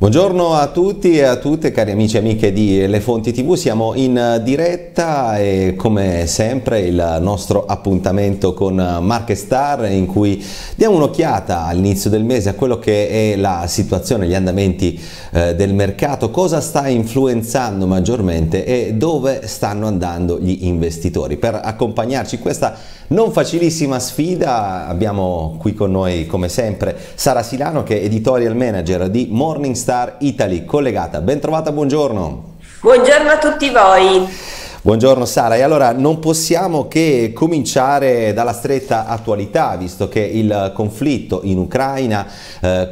Buongiorno a tutti e a tutte, cari amici e amiche di Le Fonti TV, siamo in diretta e come sempre il nostro appuntamento con Morningstar, in cui diamo un'occhiata all'inizio del mese a quello che è la situazione, gli andamenti del mercato, cosa sta influenzando maggiormente e dove stanno andando gli investitori. Per accompagnarci in questa non facilissima sfida abbiamo qui con noi come sempre Sara Silano, che è editorial manager di Morningstar Italy, collegata. Bentrovata, buongiorno. Buongiorno a tutti voi. Buongiorno Sara, e allora non possiamo che cominciare dalla stretta attualità, visto che il conflitto in Ucraina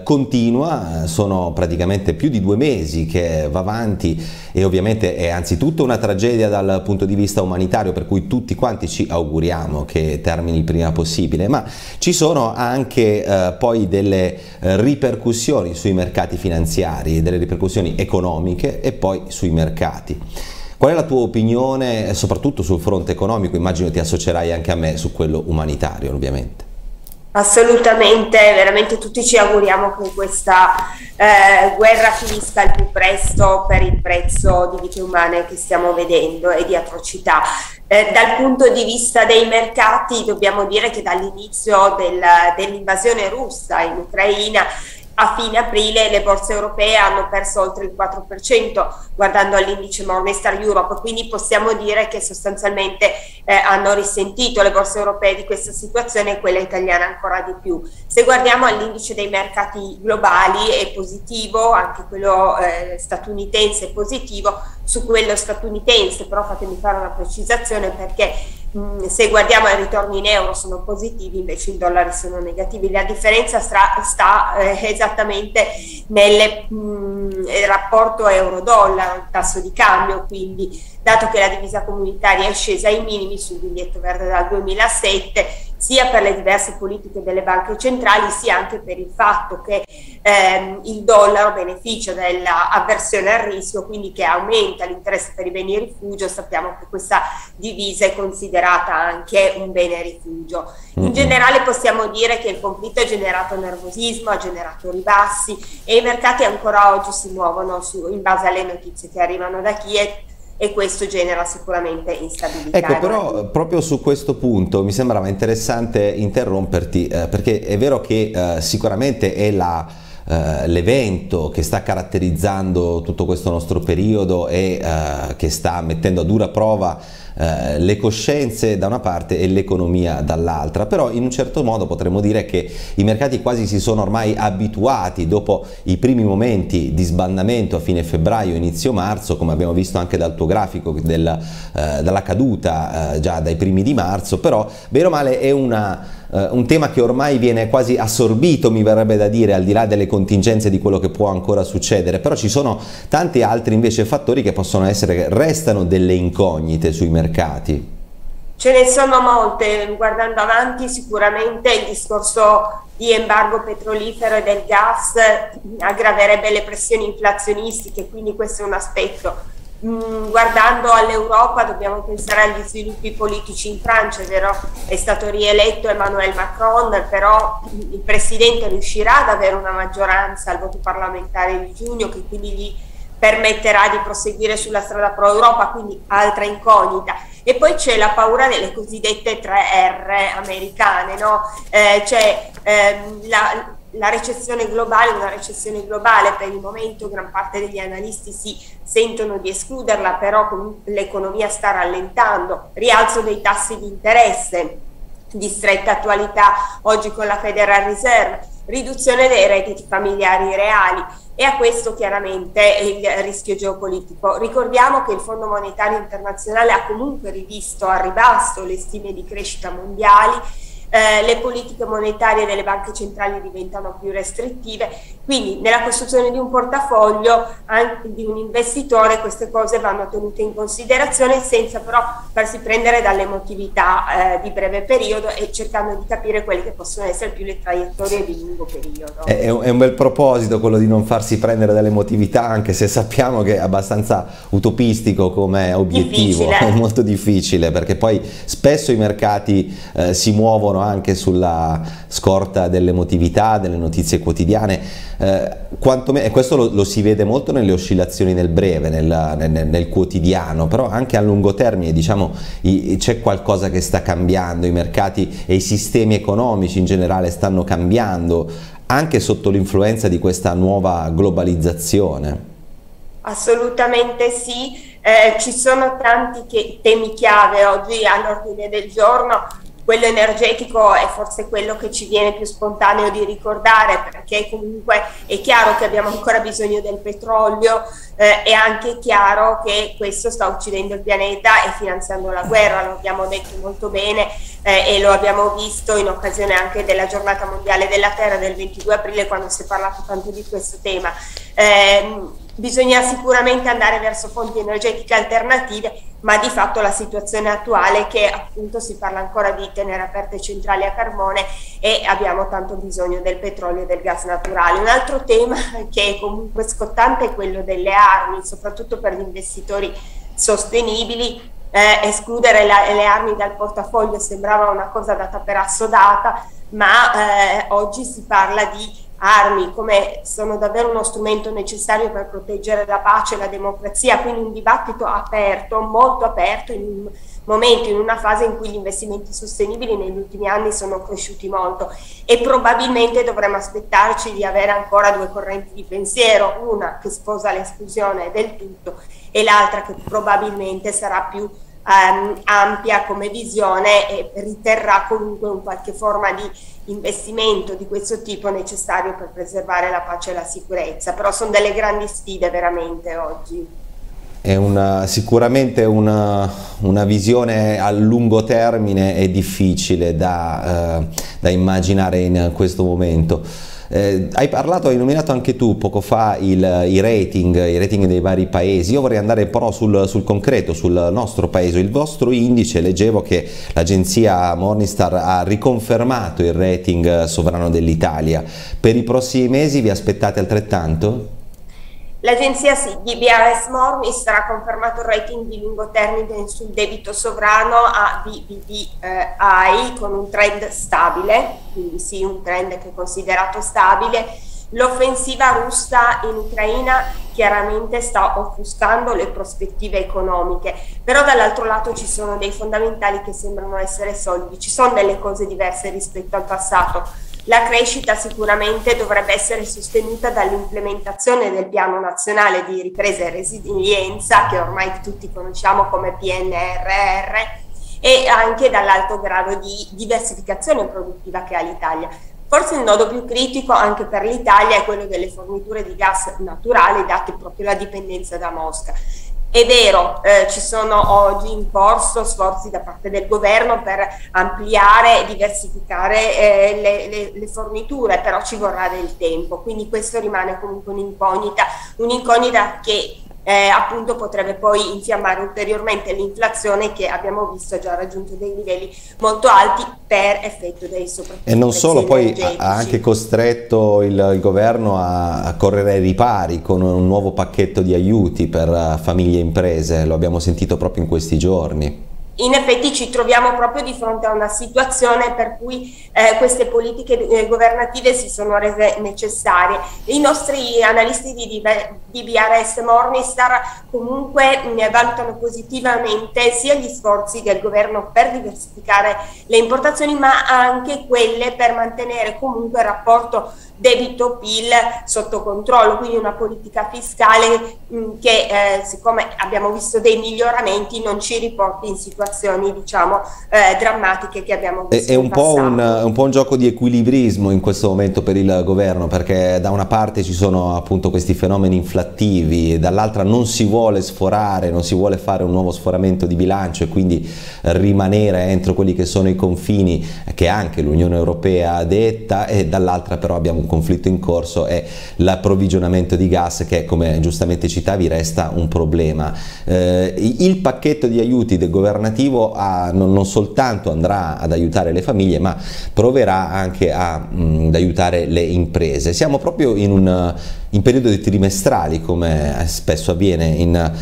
continua, sono praticamente più di 2 mesi che va avanti e ovviamente è anzitutto una tragedia dal punto di vista umanitario, per cui tutti quanti ci auguriamo che termini il prima possibile, ma ci sono anche poi delle ripercussioni sui mercati finanziari, delle ripercussioni economiche e poi sui mercati. Qual è la tua opinione, soprattutto sul fronte economico? Immagino ti associerai anche a me su quello umanitario, ovviamente. Assolutamente, veramente tutti ci auguriamo che questa guerra finisca al più presto per il prezzo di vite umane che stiamo vedendo e di atrocità. Dal punto di vista dei mercati dobbiamo dire che dall'inizio dell'invasione russa in Ucraina a fine aprile le borse europee hanno perso oltre il 4% guardando all'indice Morningstar Europe, quindi possiamo dire che sostanzialmente hanno risentito le borse europee di questa situazione e quella italiana ancora di più. Se guardiamo all'indice dei mercati globali è positivo, anche quello statunitense è positivo. Su quello statunitense però fatemi fare una precisazione, perché se guardiamo i ritorni in euro sono positivi, invece in dollari sono negativi. La differenza sta esattamente nel rapporto euro-dollaro, il tasso di cambio, quindi dato che la divisa comunitaria è scesa ai minimi sul biglietto verde dal 2007, sia per le diverse politiche delle banche centrali, sia anche per il fatto che il dollaro beneficia dell'avversione al rischio, quindi che aumenta l'interesse per i beni di rifugio. Sappiamo che questa divisa è considerata anche un bene rifugio. In generale possiamo dire che il conflitto ha generato nervosismo, ha generato ribassi e i mercati ancora oggi si muovono in base alle notizie che arrivano da Kiev, e questo genera sicuramente instabilità. Ecco, però proprio su questo punto mi sembrava interessante interromperti, perché è vero che sicuramente è l'evento che sta caratterizzando tutto questo nostro periodo e che sta mettendo a dura prova le coscienze da una parte e l'economia dall'altra, però in un certo modo potremmo dire che i mercati quasi si sono ormai abituati, dopo i primi momenti di sbandamento a fine febbraio, inizio marzo, come abbiamo visto anche dal tuo grafico dalla caduta già dai primi di marzo, però bene o male è un tema che ormai viene quasi assorbito, mi verrebbe da dire, al di là delle contingenze di quello che può ancora succedere, però ci sono tanti altri invece fattori che possono essere, che restano delle incognite sui mercati. Ce ne sono molte. Guardando avanti sicuramente il discorso di embargo petrolifero e del gas aggraverebbe le pressioni inflazionistiche, quindi questo è un aspetto. Guardando all'Europa dobbiamo pensare agli sviluppi politici in Francia, è vero, è stato rieletto Emmanuel Macron, però il Presidente riuscirà ad avere una maggioranza al voto parlamentare di giugno che quindi gli permetterà di proseguire sulla strada pro-Europa, quindi altra incognita. E poi c'è la paura delle cosiddette 3R americane, no? C'è la recessione globale, una recessione globale per il momento, gran parte degli analisti si sentono di escluderla, però l'economia sta rallentando, rialzo dei tassi di interesse, di stretta attualità oggi con la Federal Reserve, riduzione dei redditi familiari reali e a questo chiaramente il rischio geopolitico. Ricordiamo che il Fondo Monetario Internazionale ha comunque rivisto al ribasso le stime di crescita mondiali. Le politiche monetarie delle banche centrali diventano più restrittive, quindi nella costruzione di un portafoglio anche di un investitore queste cose vanno tenute in considerazione senza però farsi prendere dall'emotività di breve periodo e cercando di capire quelle che possono essere più le traiettorie di lungo periodo. È un bel proposito quello di non farsi prendere dall'emotività, anche se sappiamo che è abbastanza utopistico come obiettivo, difficile. È molto difficile perché poi spesso i mercati si muovono muovono anche sulla scorta dell'emotività, delle notizie quotidiane, e questo lo si vede molto nelle oscillazioni nel breve, nel quotidiano, però anche a lungo termine, diciamo, c'è qualcosa che sta cambiando, i mercati e i sistemi economici in generale stanno cambiando, anche sotto l'influenza di questa nuova globalizzazione. Assolutamente sì, ci sono tanti temi chiave oggi all'ordine del giorno. Quello energetico è forse quello che ci viene più spontaneo di ricordare, perché comunque è chiaro che abbiamo ancora bisogno del petrolio, è anche chiaro che questo sta uccidendo il pianeta e finanziando la guerra, lo abbiamo detto molto bene e lo abbiamo visto in occasione anche della giornata mondiale della terra del 22 aprile, quando si è parlato tanto di questo tema. Bisogna sicuramente andare verso fonti energetiche alternative, ma di fatto la situazione attuale, che appunto si parla ancora di tenere aperte centrali a carbone e abbiamo tanto bisogno del petrolio e del gas naturale. Un altro tema che è comunque scottante è quello delle armi, soprattutto per gli investitori sostenibili. Escludere le armi dal portafoglio sembrava una cosa data per assodata, ma oggi si parla di armi come sono davvero uno strumento necessario per proteggere la pace e la democrazia, quindi un dibattito aperto, molto aperto, in un momento, in una fase in cui gli investimenti sostenibili negli ultimi anni sono cresciuti molto, e probabilmente dovremmo aspettarci di avere ancora due correnti di pensiero, una che sposa l'esclusione del tutto e l'altra che probabilmente sarà più ampia come visione e riterrà comunque un qualche forma di investimento di questo tipo necessario per preservare la pace e la sicurezza. Però sono delle grandi sfide veramente oggi. È sicuramente una visione a lungo termine e difficile da immaginare in questo momento. Hai nominato anche tu poco fa i rating dei vari paesi. Io vorrei andare però sul concreto, sul nostro paese. Il vostro indice, leggevo che l'agenzia Morningstar ha riconfermato il rating sovrano dell'Italia. Per i prossimi mesi vi aspettate altrettanto? L'agenzia DBRS Morningstar ha confermato il rating di lungo termine sul debito sovrano a BBB-I con un trend stabile, quindi sì, un trend che è considerato stabile. L'offensiva russa in Ucraina chiaramente sta offuscando le prospettive economiche, però dall'altro lato ci sono dei fondamentali che sembrano essere solidi, ci sono delle cose diverse rispetto al passato. La crescita sicuramente dovrebbe essere sostenuta dall'implementazione del Piano Nazionale di Ripresa e Resilienza, che ormai tutti conosciamo come PNRR, e anche dall'alto grado di diversificazione produttiva che ha l'Italia. Forse il nodo più critico anche per l'Italia è quello delle forniture di gas naturale, date proprio la dipendenza da Mosca. È vero, ci sono oggi in corso sforzi da parte del governo per ampliare e diversificare le forniture, però ci vorrà del tempo, quindi questo rimane comunque un'incognita, che appunto potrebbe poi infiammare ulteriormente l'inflazione, che abbiamo visto già raggiunto dei livelli molto alti per effetto dei soprattutto. E non solo, poi ha anche costretto il governo a correre ai ripari con un nuovo pacchetto di aiuti per famiglie e imprese, lo abbiamo sentito proprio in questi giorni. In effetti ci troviamo proprio di fronte a una situazione per cui queste politiche governative si sono rese necessarie. I nostri analisti di DBRS Morningstar comunque valutano positivamente sia gli sforzi del governo per diversificare le importazioni, ma anche quelle per mantenere comunque il rapporto debito-PIL sotto controllo, quindi una politica fiscale che siccome abbiamo visto dei miglioramenti non ci riporti in situazioni, diciamo, drammatiche che abbiamo visto. È un po' un gioco di equilibrismo in questo momento per il governo, perché da una parte ci sono appunto questi fenomeni inflattivi e dall'altra non si vuole sforare, non si vuole fare un nuovo sforamento di bilancio e quindi rimanere entro quelli che sono i confini che anche l'Unione Europea ha detta, e dall'altra però abbiamo un conflitto in corso e l'approvvigionamento di gas che, come giustamente citavi, resta un problema. Il pacchetto di aiuti del governativo non soltanto andrà ad aiutare le famiglie, ma proverà anche ad aiutare le imprese. Siamo proprio in un in periodi trimestrali, come spesso avviene,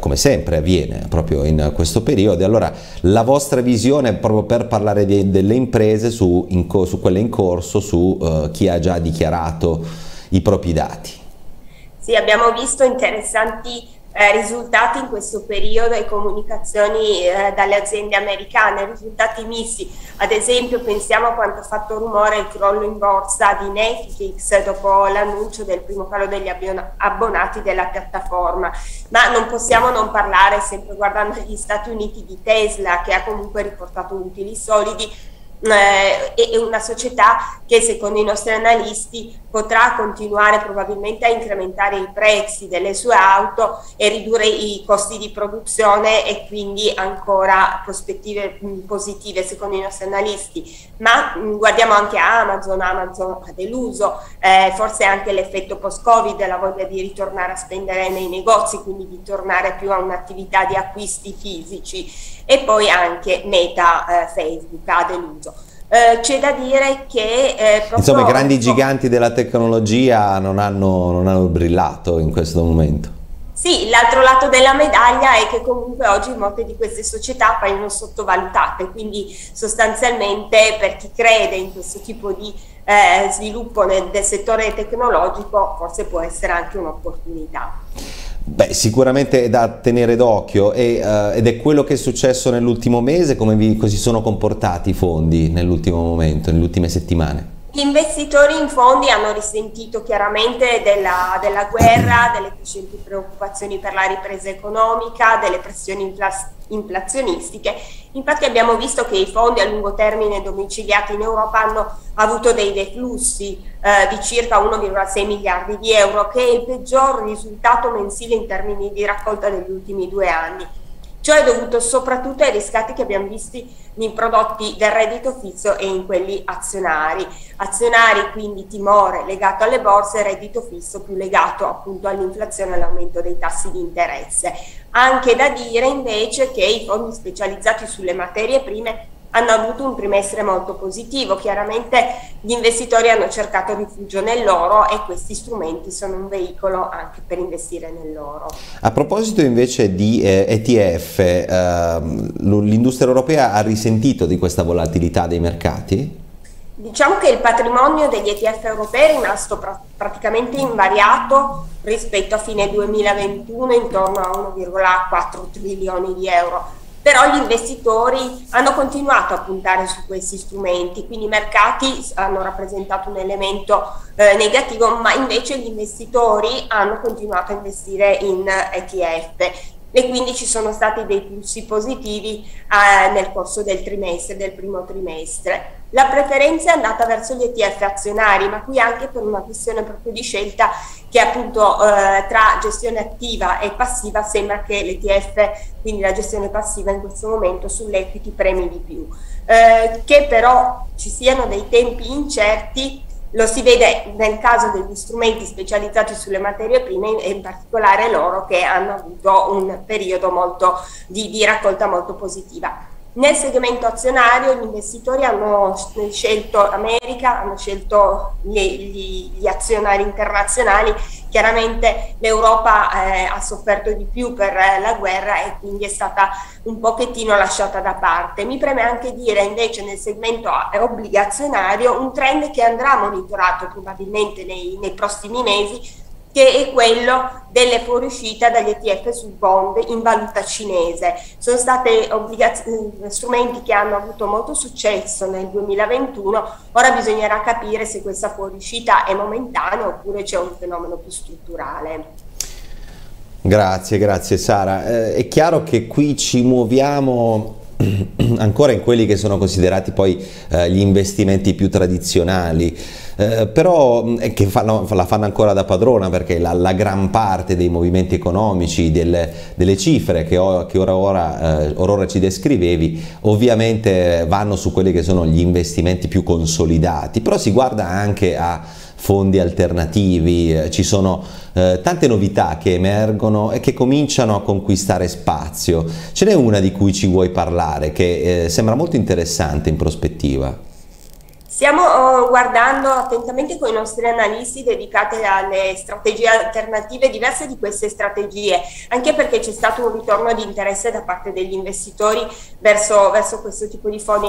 come sempre avviene proprio in questo periodo. Allora la vostra visione, proprio per parlare delle imprese, su quelle in corso, su chi ha già dichiarato i propri dati. Sì, abbiamo visto interessanti risultati in questo periodo e comunicazioni dalle aziende americane, risultati misti. Ad esempio, pensiamo a quanto ha fatto rumore il crollo in borsa di Netflix dopo l'annuncio del primo calo degli abbonati della piattaforma, ma non possiamo non parlare, sempre guardando gli Stati Uniti, di Tesla, che ha comunque riportato utili solidi. È una società che, secondo i nostri analisti, potrà continuare probabilmente a incrementare i prezzi delle sue auto e ridurre i costi di produzione, e quindi ancora prospettive positive secondo i nostri analisti. Ma guardiamo anche Amazon. Amazon ha deluso, forse anche l'effetto post-Covid, la voglia di ritornare a spendere nei negozi, quindi di tornare più a un'attività di acquisti fisici. E poi anche Meta, Facebook, ha deluso. C'è da dire che insomma i grandi giganti della tecnologia non hanno brillato in questo momento. Sì, l'altro lato della medaglia è che comunque oggi molte di queste società paiono sottovalutate, quindi sostanzialmente per chi crede in questo tipo di sviluppo del settore tecnologico forse può essere anche un'opportunità. Beh, sicuramente è da tenere d'occhio ed è quello che è successo nell'ultimo mese. Come si sono comportati i fondi nell'ultimo momento, nelle ultime settimane? Gli investitori in fondi hanno risentito chiaramente della guerra, delle crescenti preoccupazioni per la ripresa economica, delle pressioni inflazionistiche. Infatti abbiamo visto che i fondi a lungo termine domiciliati in Europa hanno avuto dei deflussi di circa 1,6 miliardi di euro, che è il peggior risultato mensile in termini di raccolta degli ultimi 2 anni. Ciò è dovuto soprattutto ai riscatti che abbiamo visto nei prodotti del reddito fisso e in quelli azionari. Azionari, quindi timore legato alle borse, reddito fisso più legato appunto all'inflazione e all'aumento dei tassi di interesse. Anche da dire invece che i fondi specializzati sulle materie prime hanno avuto un trimestre molto positivo. Chiaramente gli investitori hanno cercato rifugio nell'oro e questi strumenti sono un veicolo anche per investire nell'oro. A proposito invece di ETF, l'industria europea ha risentito di questa volatilità dei mercati? Diciamo che il patrimonio degli ETF europei è rimasto praticamente invariato rispetto a fine 2021, intorno a 1,4 trilioni di euro. Però gli investitori hanno continuato a puntare su questi strumenti, quindi i mercati hanno rappresentato un elemento negativo, ma invece gli investitori hanno continuato a investire in ETF e quindi ci sono stati dei flussi positivi nel corso del primo trimestre. La preferenza è andata verso gli ETF azionari, ma qui anche per una questione proprio di scelta, che appunto tra gestione attiva e passiva sembra che l'ETF, quindi la gestione passiva in questo momento sull'equity, premi di più. Che però ci siano dei tempi incerti lo si vede nel caso degli strumenti specializzati sulle materie prime, e in particolare loro, che hanno avuto un periodo molto di raccolta molto positiva. Nel segmento azionario gli investitori hanno scelto l'America, hanno scelto gli azionari internazionali. Chiaramente l'Europa ha sofferto di più per la guerra e quindi è stata un pochettino lasciata da parte. Mi preme anche dire invece nel segmento obbligazionario un trend che andrà monitorato probabilmente nei prossimi mesi, che è quello delle fuoriuscita dagli ETF su bond in valuta cinese. Sono stati strumenti che hanno avuto molto successo nel 2021, ora bisognerà capire se questa fuoriuscita è momentanea oppure c'è un fenomeno più strutturale. Grazie, grazie Sara. È chiaro che qui ci muoviamo ancora in quelli che sono considerati poi gli investimenti più tradizionali, però che la fanno ancora da padrona, perché la gran parte dei movimenti economici, delle cifre che ora ci descrivevi, ovviamente vanno su quelli che sono gli investimenti più consolidati, però si guarda anche a fondi alternativi. Ci sono tante novità che emergono e che cominciano a conquistare spazio. Ce n'è una di cui ci vuoi parlare, che sembra molto interessante in prospettiva. Stiamo guardando attentamente con i nostri analisti dedicati alle strategie alternative, diverse di queste strategie, anche perché c'è stato un ritorno di interesse da parte degli investitori verso questo tipo di fondi.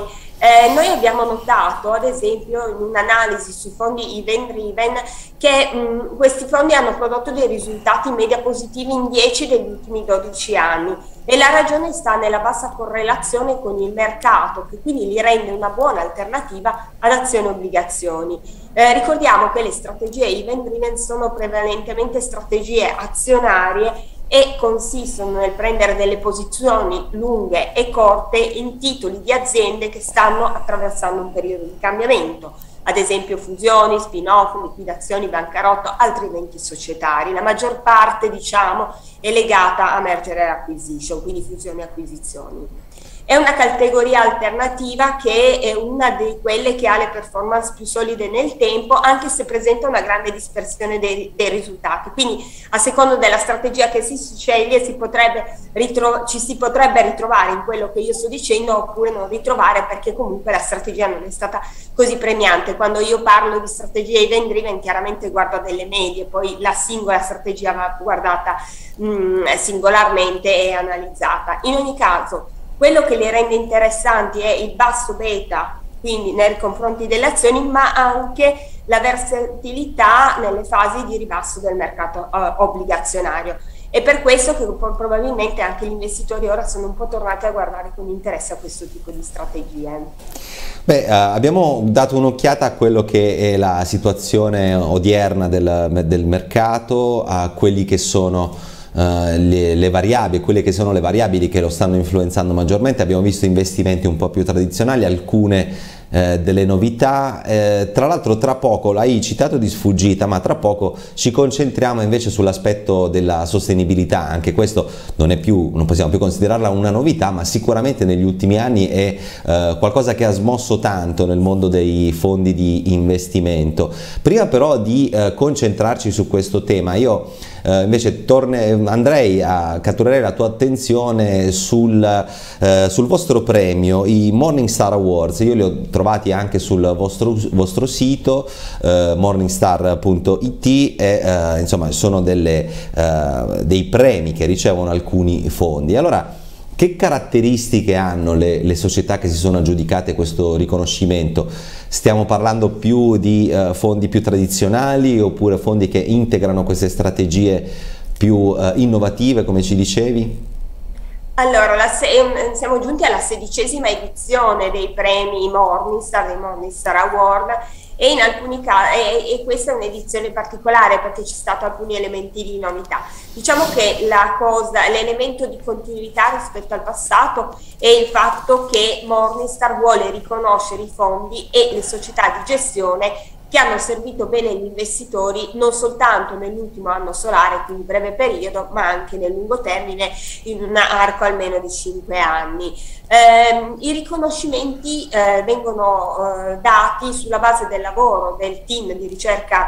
Noi abbiamo notato, ad esempio, in un'analisi sui fondi event-driven, che questi fondi hanno prodotto dei risultati in media positivi in 10 degli ultimi 12 anni e la ragione sta nella bassa correlazione con il mercato, che quindi li rende una buona alternativa ad azioni e obbligazioni. Ricordiamo che le strategie event-driven sono prevalentemente strategie azionarie e consistono nel prendere delle posizioni lunghe e corte in titoli di aziende che stanno attraversando un periodo di cambiamento, ad esempio fusioni, spin-off, liquidazioni, bancarotto, altri eventi societari. La maggior parte, diciamo, è legata a merger and acquisition, quindi fusioni e acquisizioni. È una categoria alternativa che è una di quelle che ha le performance più solide nel tempo, anche se presenta una grande dispersione dei risultati. Quindi a seconda della strategia che si sceglie ci si potrebbe ritrovare in quello che io sto dicendo oppure non ritrovare, perché comunque la strategia non è stata così premiante. Quando io parlo di strategie event driven chiaramente guardo delle medie, poi la singola strategia va guardata singolarmente e analizzata. In ogni caso, quello che le rende interessanti è il basso beta, quindi nei confronti delle azioni, ma anche la versatilità nelle fasi di ribasso del mercato obbligazionario. È per questo che probabilmente anche gli investitori ora sono un po' tornati a guardare con interesse a questo tipo di strategie. Beh, abbiamo dato un'occhiata a quello che è la situazione odierna del mercato, a quelli che sono quelle che sono le variabili che lo stanno influenzando maggiormente. Abbiamo visto investimenti un po' più tradizionali, alcune delle novità. Tra l'altro, tra poco, l'hai citato di sfuggita, ma tra poco ci concentriamo invece sull'aspetto della sostenibilità. Anche questo non possiamo più considerarla una novità, ma sicuramente negli ultimi anni è qualcosa che ha smosso tanto nel mondo dei fondi di investimento. Prima però di concentrarci su questo tema, io invece catturerei la tua attenzione sul vostro premio, i Morningstar Awards. Io li ho trovati anche sul vostro sito morningstar.it e insomma sono dei premi che ricevono alcuni fondi. Allora, che caratteristiche hanno le società che si sono aggiudicate questo riconoscimento? Stiamo parlando più di fondi più tradizionali oppure fondi che integrano queste strategie più innovative, come ci dicevi? Allora, siamo giunti alla 16ª edizione dei premi Morningstar, dei Morningstar Award, e in alcuni casi, e questa è un'edizione particolare perché c'è stato alcuni elementi di novità. Diciamo che l'elemento di continuità rispetto al passato è il fatto che Morningstar vuole riconoscere i fondi e le società di gestione che hanno servito bene gli investitori non soltanto nell'ultimo anno solare, quindi breve periodo, ma anche nel lungo termine, in un arco almeno di 5 anni. I riconoscimenti vengono dati sulla base del lavoro del team di ricerca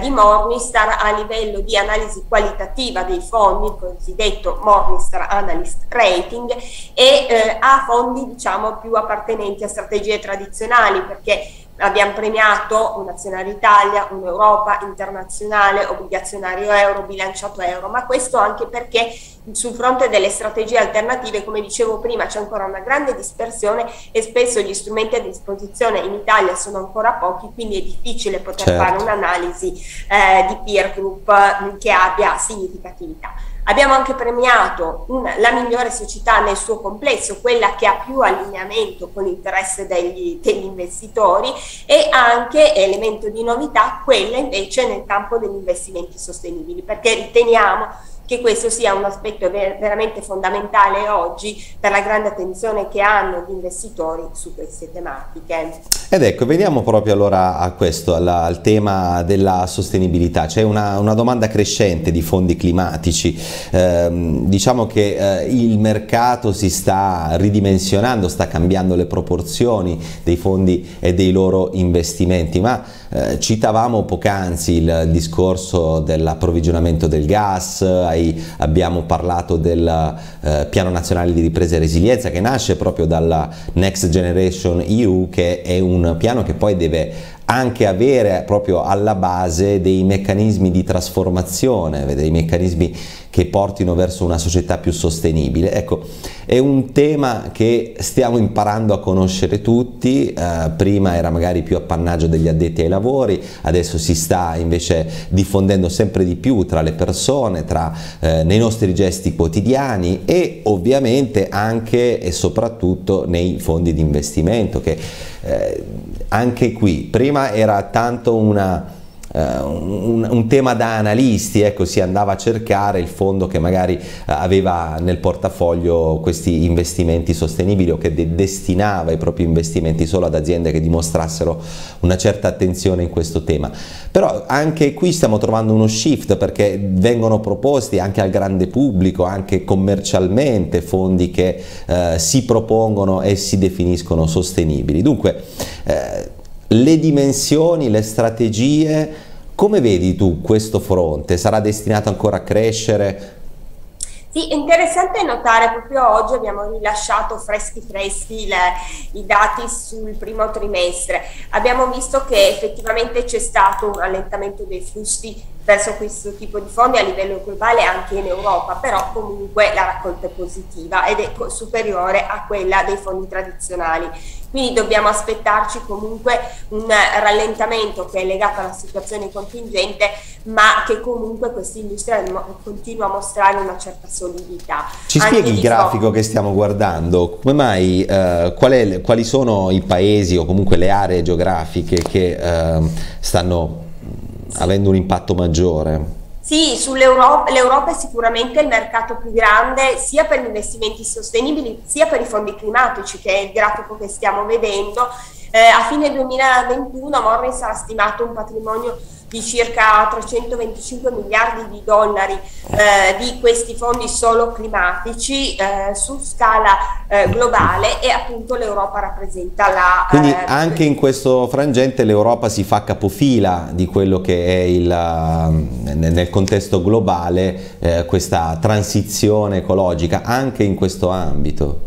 di Morningstar a livello di analisi qualitativa dei fondi, il cosiddetto Morningstar Analyst Rating, e a fondi, diciamo, più appartenenti a strategie tradizionali, perché abbiamo premiato un azionario Italia, un'Europa internazionale, obbligazionario euro, bilanciato euro, ma questo anche perché sul fronte delle strategie alternative, come dicevo prima, c'è ancora una grande dispersione e spesso gli strumenti a disposizione in Italia sono ancora pochi, quindi è difficile poter fare un'analisi di peer group che abbia significatività. Abbiamo anche premiato la migliore società nel suo complesso, quella che ha più allineamento con l'interesse degli investitori, e anche, elemento di novità, quella invece nel campo degli investimenti sostenibili, perché riteniamo che questo sia un aspetto veramente fondamentale oggi per la grande attenzione che hanno gli investitori su queste tematiche. Ed ecco, veniamo proprio allora a questo, al tema della sostenibilità. C'è una domanda crescente di fondi climatici. Diciamo che il mercato si sta ridimensionando, sta cambiando le proporzioni dei fondi e dei loro investimenti, ma Citavamo poc'anzi il discorso dell'approvvigionamento del gas, abbiamo parlato del piano nazionale di ripresa e resilienza che nasce proprio dalla Next Generation EU, che è un piano che poi deve anche avere proprio alla base dei meccanismi di trasformazione, dei meccanismi che portino verso una società più sostenibile. Ecco, è un tema che stiamo imparando a conoscere tutti, prima era magari più appannaggio degli addetti ai lavori, adesso si sta invece diffondendo sempre di più tra le persone, nei nostri gesti quotidiani e ovviamente anche e soprattutto nei fondi di investimento, che anche qui prima era tanto un tema da analisti, ecco, si andava a cercare il fondo che magari aveva nel portafoglio questi investimenti sostenibili o che destinava i propri investimenti solo ad aziende che dimostrassero una certa attenzione in questo tema. Però anche qui stiamo trovando uno shift, perché vengono proposti anche al grande pubblico, anche commercialmente, fondi che si propongono e si definiscono sostenibili. Dunque le dimensioni, le strategie, come vedi tu questo fronte? Sarà destinato ancora a crescere? Sì, è interessante notare, proprio oggi abbiamo rilasciato freschi i dati sul primo trimestre. Abbiamo visto che effettivamente c'è stato un rallentamento dei flussi verso questo tipo di fondi a livello globale, anche in Europa, però comunque la raccolta è positiva ed è superiore a quella dei fondi tradizionali. Quindi dobbiamo aspettarci comunque un rallentamento che è legato alla situazione contingente, ma che comunque questa industria continua a mostrare una certa solidità. Ci spieghi il grafico che stiamo guardando? Come mai, quali sono i paesi o comunque le aree geografiche che stanno avendo un impatto maggiore? Sì, l'Europa è sicuramente il mercato più grande sia per gli investimenti sostenibili sia per i fondi climatici, che è il grafico che stiamo vedendo. A fine 2021 Morningstar ha stimato un patrimonio di circa 325 miliardi di dollari di questi fondi solo climatici su scala globale, e appunto l'Europa rappresenta la... Quindi anche in questo frangente l'Europa si fa capofila di quello che è nel contesto globale questa transizione ecologica, anche in questo ambito.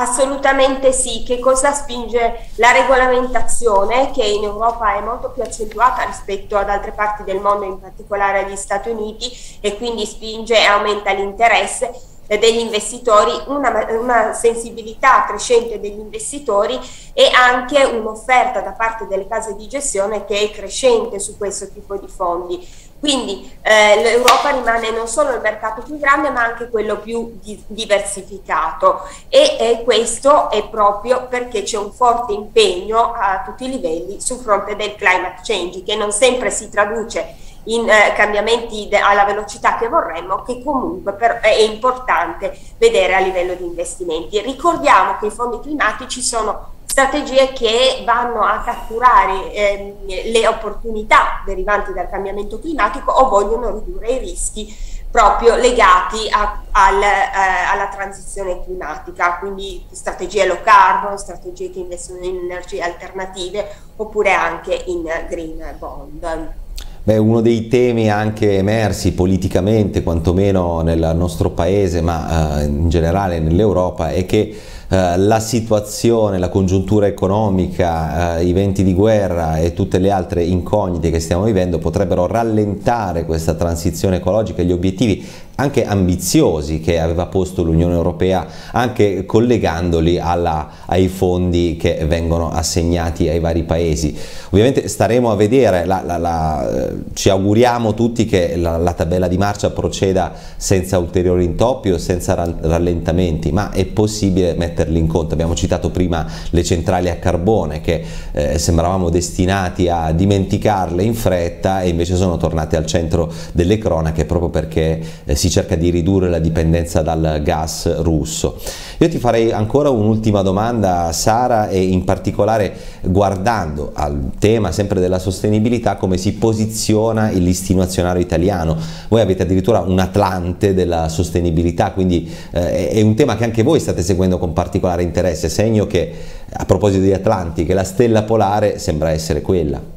Assolutamente sì. Che cosa spinge la regolamentazione, che in Europa è molto più accentuata rispetto ad altre parti del mondo, in particolare agli Stati Uniti, e quindi spinge e aumenta l'interesse degli investitori, una sensibilità crescente degli investitori e anche un'offerta da parte delle case di gestione che è crescente su questo tipo di fondi. Quindi l'Europa rimane non solo il mercato più grande, ma anche quello più diversificato, e questo è proprio perché c'è un forte impegno a tutti i livelli sul fronte del climate change, che non sempre si traduce in cambiamenti alla velocità che vorremmo, che comunque è importante vedere a livello di investimenti. Ricordiamo che i fondi climatici sono strategie che vanno a catturare le opportunità derivanti dal cambiamento climatico, o vogliono ridurre i rischi proprio legati alla transizione climatica, quindi strategie low carbon, strategie che investono in energie alternative oppure anche in green bond. Beh, uno dei temi anche emersi politicamente, quantomeno nel nostro paese, ma in generale nell'Europa, è che la situazione, la congiuntura economica, i venti di guerra e tutte le altre incognite che stiamo vivendo potrebbero rallentare questa transizione ecologica e gli obiettivi anche ambiziosi che aveva posto l'Unione Europea, anche collegandoli ai fondi che vengono assegnati ai vari paesi. Ovviamente staremo a vedere, ci auguriamo tutti che la tabella di marcia proceda senza ulteriori intoppi o senza rallentamenti, ma è possibile mettere in conto. Abbiamo citato prima le centrali a carbone, che sembravamo destinati a dimenticarle in fretta e invece sono tornate al centro delle cronache proprio perché si cerca di ridurre la dipendenza dal gas russo. Io ti farei ancora un'ultima domanda, Sara, e in particolare guardando al tema sempre della sostenibilità, come si posiziona il listino azionario italiano. Voi avete addirittura un atlante della sostenibilità, quindi è un tema che anche voi state seguendo con particolare interesse, segno che, a proposito di Atlanti, che la stella polare sembra essere quella.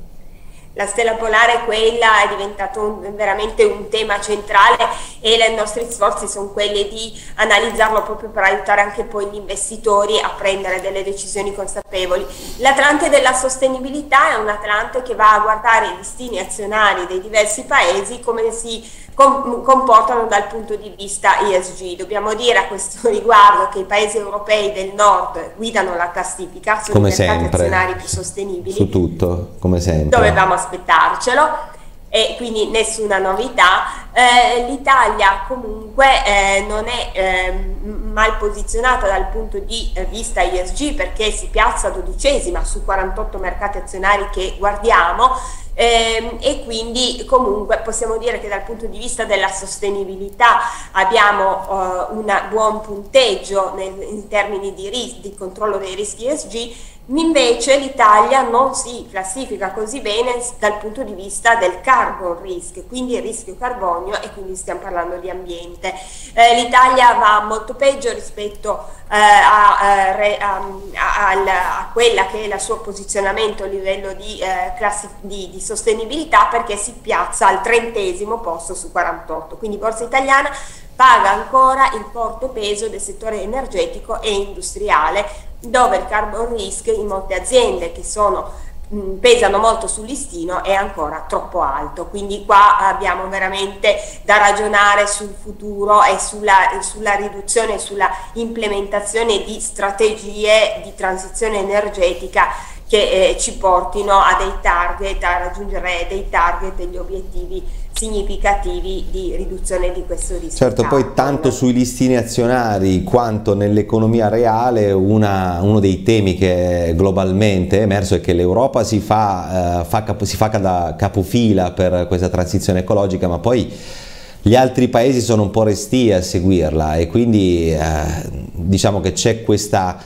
la stella polare, quella è diventato veramente un tema centrale, e i nostri sforzi sono quelli di analizzarlo proprio per aiutare anche poi gli investitori a prendere delle decisioni consapevoli. L'Atlante della sostenibilità è un Atlante che va a guardare i destini azionari dei diversi paesi come si comportano dal punto di vista ESG. Dobbiamo dire a questo riguardo che i paesi europei del nord guidano la classifica sui mercati azionari più sostenibili, su tutto, come sempre. Dovevamo aspettarcelo e quindi nessuna novità. L'Italia comunque non è mal posizionata dal punto di vista ESG, perché si piazza 12ª su 48 mercati azionari che guardiamo, e quindi comunque possiamo dire che dal punto di vista della sostenibilità abbiamo un buon punteggio in termini di controllo dei rischi ESG. Invece l'Italia non si classifica così bene dal punto di vista del carbon risk, quindi il rischio carbonio, e quindi stiamo parlando di ambiente. L'Italia va molto peggio rispetto a quella che è il suo posizionamento a livello di sostenibilità, perché si piazza al 30° posto su 48, quindi Borsa Italiana paga ancora il forte peso del settore energetico e industriale, dove il carbon risk in molte aziende che pesano molto sul listino è ancora troppo alto. Quindi qua abbiamo veramente da ragionare sul futuro e sulla riduzione e sulla implementazione di strategie di transizione energetica che ci portino a dei target, a raggiungere dei target, degli obiettivi significativi di riduzione di questo rischio. Certo, poi tanto sui listini azionari quanto nell'economia reale uno dei temi che globalmente è emerso è che l'Europa si fa capofila per questa transizione ecologica, ma poi gli altri paesi sono un po' restii a seguirla, e quindi diciamo che c'è questo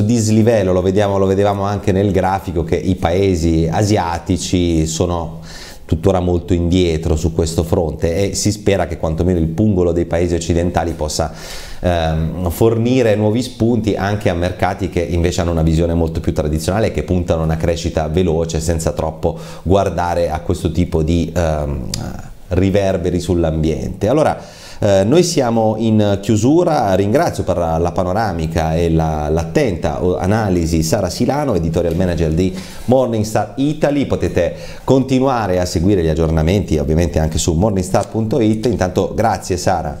dislivello, lo vedevamo anche nel grafico, che i paesi asiatici sono tuttora molto indietro su questo fronte, e si spera che quantomeno il pungolo dei paesi occidentali possa fornire nuovi spunti anche a mercati che invece hanno una visione molto più tradizionale e che puntano a una crescita veloce senza troppo guardare a questo tipo di riverberi sull'ambiente. Allora, noi siamo in chiusura, ringrazio per la panoramica e l'attenta analisi Sara Silano, editorial manager di Morningstar Italy. Potete continuare a seguire gli aggiornamenti ovviamente anche su morningstar.it. intanto grazie Sara.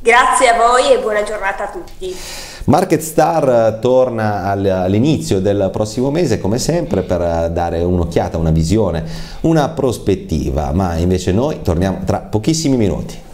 Grazie a voi e buona giornata a tutti. Market Star torna all'inizio del prossimo mese come sempre per dare un'occhiata, una visione, una prospettiva, ma invece noi torniamo tra pochissimi minuti.